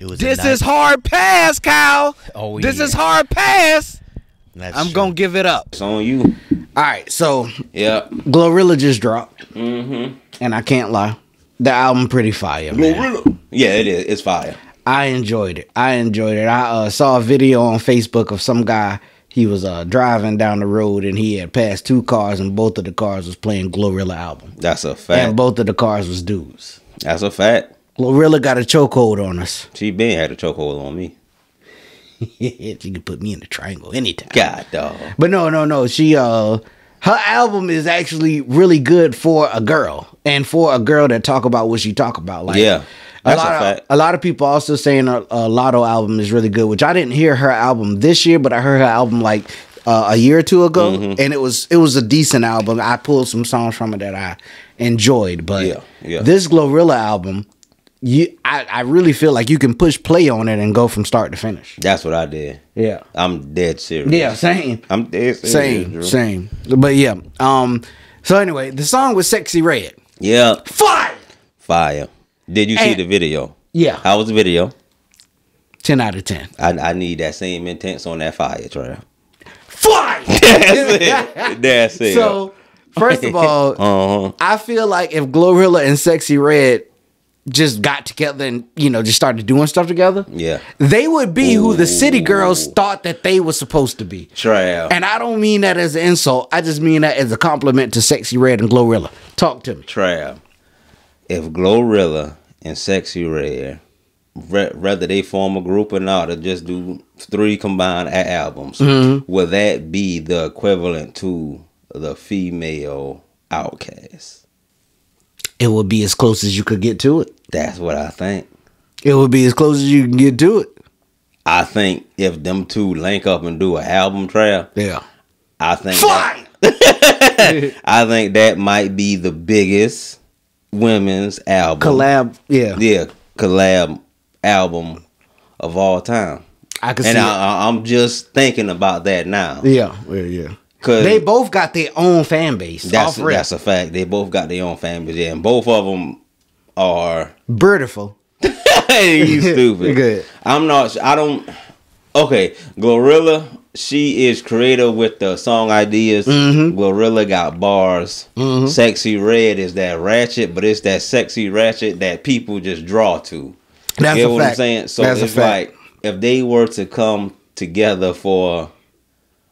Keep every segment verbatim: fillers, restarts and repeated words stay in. It was this is hard pass, Kyle. Oh, yeah. This is hard pass. That's I'm going to give it up. It's on you. All right, so yeah, Glorilla just dropped. Mm-hmm. And I can't lie, the album pretty fire, man. Glorilla. Yeah, it is. It's fire. I enjoyed it. I enjoyed it. I uh, saw a video on Facebook of some guy. He was uh, driving down the road, and he had passed two cars, and both of the cars was playing Glorilla album. That's a fact. And both of the cars was dudes. That's a fact. Glorilla got a chokehold on us. She been had a chokehold on me. She could put me in the triangle anytime. God, dog. But no, no, no. She, uh, her album is actually really good for a girl, and for a girl that talk about what she talk about. Like, yeah. A lot, a, of, a lot of people also saying a, a Latto album is really good, which I didn't hear her album this year, but I heard her album like uh, a year or two ago, mm-hmm. and it was it was a decent album. I pulled some songs from it that I enjoyed, but yeah, yeah. This Glorilla album, you, I, I really feel like you can push play on it and go from start to finish. That's what I did. Yeah, I'm dead serious. Yeah, same. I'm dead serious. Same, Drew. same. But yeah. Um. So anyway, the song was Sexy Red. Yeah. Fire. Fire. Did you and, see the video? Yeah. How was the video? ten out of ten. I, I need that same intense on that fire trail. Fire! That's it. That's it. So, first of all, uh-huh. I feel like if Glorilla and Sexy Red just got together and, you know, just started doing stuff together, yeah, they would be Ooh. who the City Girls thought that they were supposed to be. Trail. And I don't mean that as an insult. I just mean that as a compliment to Sexy Red and Glorilla. Talk to me. Trail. If Glorilla and Sexy Red, whether they form a group or not, or just do three combined albums, mm-hmm. will that be the equivalent to the female Outkast? It would be as close as you could get to it. That's what I think. It would be as close as you can get to it. I think if them two link up and do an album, trail, yeah, I think Fly! That, I think that might be the biggest women's album collab, yeah, yeah, collab album of all time. I can and see, and I'm just thinking about that now. Yeah, yeah, yeah. Cause they both got their own fan base. That's a, that's a fact. They both got their own fan base. Yeah, and both of them are beautiful. You stupid. Good. I'm not. I don't. Okay, Glorilla. She is creative with the song ideas. Mm-hmm. Glorilla got bars. Mm-hmm. Sexy Red is that ratchet, but it's that sexy ratchet that people just draw to. That's you know a what fact. I'm saying? So That's it's like if they were to come together for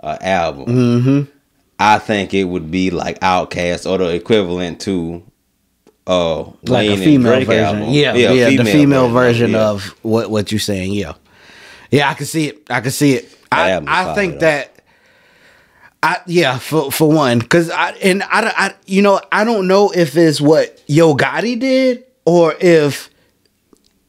an album, mm-hmm. I think it would be like Outkast or the equivalent to uh, like Wayne a female and Drake version. Album. Yeah, yeah, yeah female the female version, version yeah. of what what you're saying. Yeah, yeah, I can see it. I can see it. I, I think that, I yeah, for for one, because I and I, I you know I don't know if it's what Yo Gotti did or if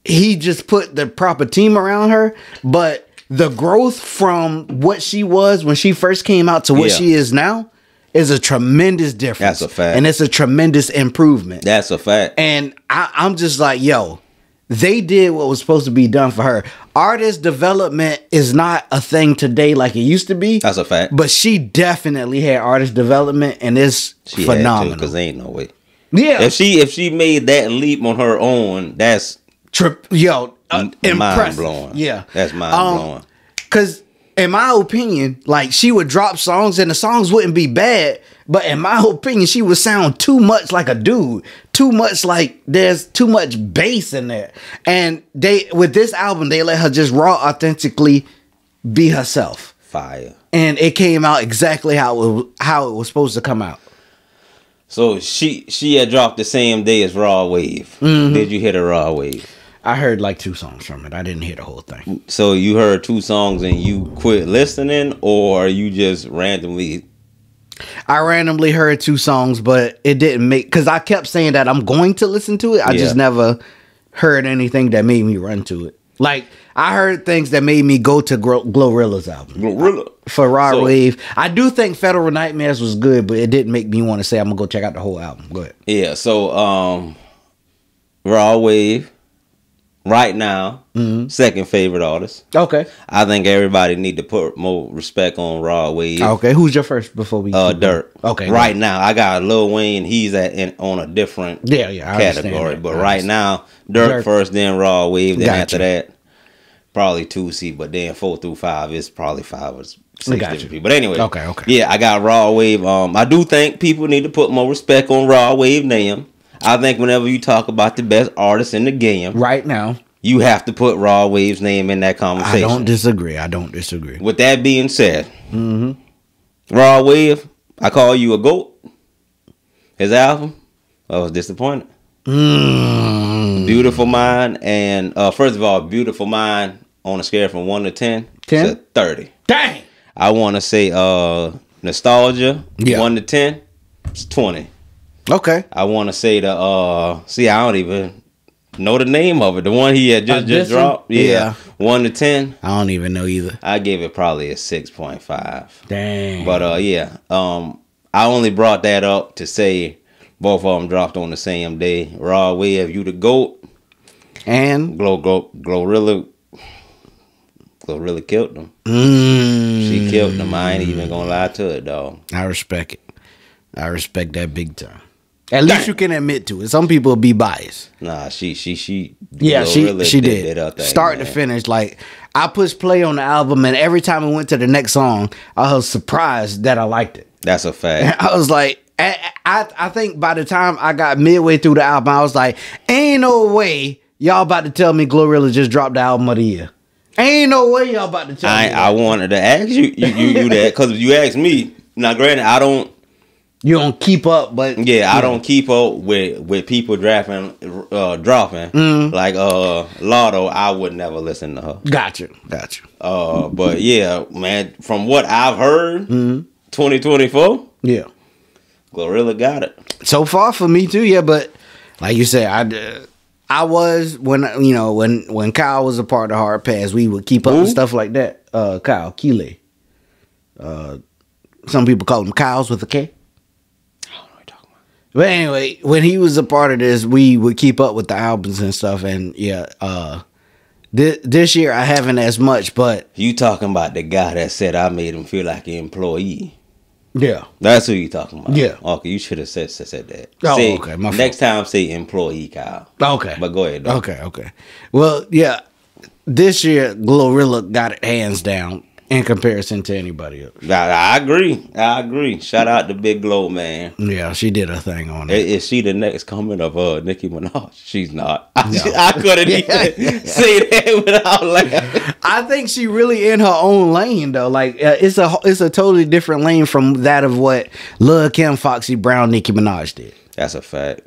he just put the proper team around her, but the growth from what she was when she first came out to what yeah. she is now is a tremendous difference. That's a fact, and it's a tremendous improvement. That's a fact, and I, I'm just like, yo. They did what was supposed to be done for her. Artist development is not a thing today like it used to be. That's a fact. But she definitely had artist development, and it's she phenomenal. Because ain't no way. Yeah. If she if she made that leap on her own, that's trip. Yo, uh, mind blowing. Yeah, that's mind um, blowing. Because in my opinion, like she would drop songs, and the songs wouldn't be bad. But in my opinion, she would sound too much like a dude. Too much like there's too much bass in there. And they with this album, they let her just raw authentically be herself. Fire. And it came out exactly how it, how it was supposed to come out. So she she had dropped the same day as Raw Wave. Mm-hmm. Did you hear the Raw Wave? I heard like two songs from it. I didn't hear the whole thing. So you heard two songs and you quit listening, or you just randomly... I randomly heard two songs, but it didn't make... Because I kept saying that I'm going to listen to it. I yeah. just never heard anything that made me run to it. Like, I heard things that made me go to Gro Glorilla's album. Glorilla. For Raw so, Wave. I do think Federal Nightmares was good, but it didn't make me want to say I'm going to go check out the whole album. Go ahead. Yeah, so um, Raw Wave, right now, mm-hmm. second favorite artist. Okay. I think everybody need to put more respect on Raw Wave. Okay, who's your first before we... Uh, Durk. Okay. Right now, I got Lil Wayne. He's at in, on a different yeah, yeah, I category. But I right now, Durk, Durk first, then Raw Wave, then gotcha. After that, probably Toosie, but then four through five is probably five or six different people. But anyway, okay, okay. Yeah, I got Raw Wave. Um, I do think people need to put more respect on Raw Wave name. I think whenever you talk about the best artists in the game right now, you have to put Raw Wave's name in that conversation. I don't disagree. I don't disagree. With that being said, mm-hmm. Raw Wave, I call you a GOAT. His album, I was disappointed. Mm. Beautiful Mind, and uh, first of all, Beautiful Mind on a scale from one to ten, ten? To thirty. Dang! I want to say uh, Nostalgia, yeah. one to ten, it's twenty. Okay. I want to say the uh, see, I don't even know the name of it. The one he had just uh, just dropped, yeah. yeah, one to ten. I don't even know either. I gave it probably a six point five. Dang. But uh, yeah, um, I only brought that up to say both of them dropped on the same day. Raw Wave, you the GOAT, and Glo Glo Glorilla. Glorilla killed them. Mm. She killed them. I ain't even gonna lie to it, dog. I respect it. I respect that big time. At least Dang. you can admit to it. Some people be biased. Nah, she she she yeah she really she did, did thing, start man. to finish. Like, I pushed play on the album, and every time I went to the next song, I was surprised that I liked it. That's a fact. And I was like, I, I I think by the time I got midway through the album, I was like, ain't no way y'all about to tell me Glorilla just dropped the album of the year. Ain't no way y'all about to tell I, me. I wanted to ask you you you, you that because you asked me. Now, granted, I don't. You don't keep up, but yeah, I know. don't keep up with with people drafting, uh, dropping mm. like uh, Latto. I would never listen to her. Gotcha, gotcha. Uh, but yeah, man, from what I've heard, twenty twenty four, yeah, Glorilla got it so far for me too. Yeah, but like you said, I did. I was when you know when when Kyle was a part of Hard Pass, we would keep up Ooh. with stuff like that. Uh, Kyle Keeley. Uh, some people call him Kyle's with a K. But anyway, when he was a part of this, we would keep up with the albums and stuff. And yeah, uh, th this year I haven't as much. But you talking about the guy that said I made him feel like an employee? Yeah, that's who you talking about. Yeah, okay, you should have said said that. Oh, say, okay. My next fault. time, say employee, Kyle. Okay, but go ahead. Though. Okay, okay. Well, yeah, this year Glorilla got it hands down in comparison to anybody else. I, I agree. I agree. Shout out to Big Glow, man. Yeah, she did her thing on it. Is she the next coming of uh, Nicki Minaj? She's not. I, no. I couldn't yeah, even yeah. say that without laughing. I think she really in her own lane, though. Like, uh, it's a it's a totally different lane from that of what Lil Kim, Foxy Brown, Nicki Minaj did. That's a fact.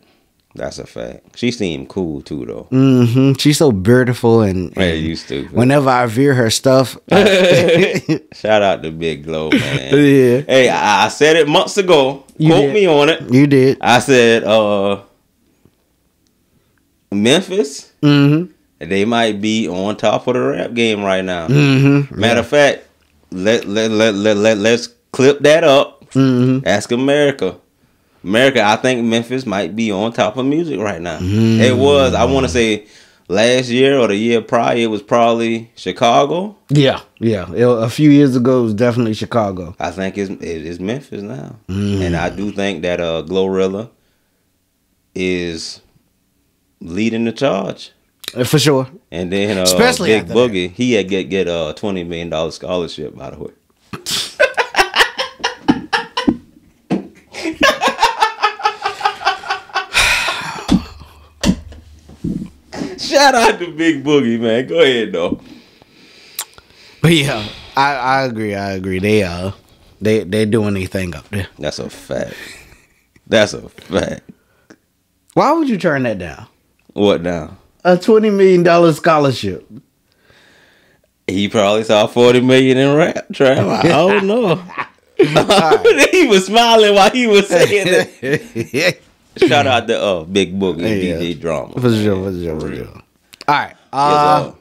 That's a fact. She seemed cool too, though. Mm-hmm. She's so beautiful, and, and man, you stupid. Whenever I veer her stuff, I... shout out to Big Glow, man. Yeah. Hey, I, I said it months ago. You Quote did. me on it. You did. I said, uh, Memphis. Mm-hmm. They might be on top of the rap game right now. Mm-hmm. Matter yeah. of fact, let let let let let let's clip that up. Mm-hmm. Ask America. America, I think Memphis might be on top of music right now. Mm. It was, I want to say, last year or the year prior, it was probably Chicago. Yeah, yeah. It, a few years ago, it was definitely Chicago. I think it's, it's Memphis now. Mm. And I do think that uh, Glorilla is leading the charge. For sure. And then uh, Especially Big Boogie, that. he had get, get a twenty million dollar scholarship, by the way. Shout out to Big Boogie, man. Go ahead, though. But yeah, I, I agree. I agree. They uh, they they doing their thing up there. That's a fact. That's a fact. Why would you turn that down? What down? A twenty million dollar scholarship. He probably saw forty million in rap trap. I don't know. Right. He was smiling while he was saying that. Shout out to uh, Big Boogie and yeah. D J Drama. For sure, for sure, for sure. All right. Uh,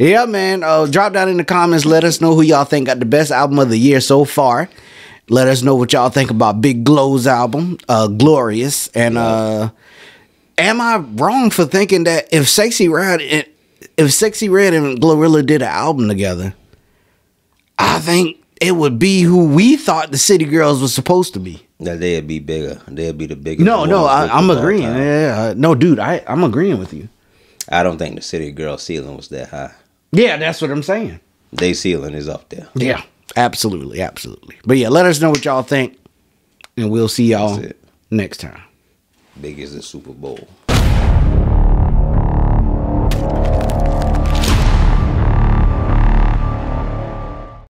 yeah, man. Uh, drop down in the comments. Let us know who y'all think got the best album of the year so far. Let us know what y'all think about Big Glow's album, uh, Glorious. And uh, am I wrong for thinking that if Sexy Red and, if Sexy Red and Glorilla did an album together, I think it would be who we thought the City Girls was supposed to be. That they'd be bigger. They'd be the bigger. No, no, I, I'm agreeing. Yeah, yeah, yeah, no, dude, I, I'm agreeing with you. I don't think the City Girl ceiling was that high. Yeah, that's what I'm saying. They ceiling is up there. Yeah, absolutely, absolutely. But yeah, let us know what y'all think, and we'll see y'all next time. Big as the Super Bowl.